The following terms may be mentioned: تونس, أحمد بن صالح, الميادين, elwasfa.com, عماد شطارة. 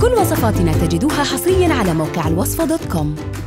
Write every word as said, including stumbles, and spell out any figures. كل وصفاتنا تجدوها حصريا على موقع الوصفة دوت كوم.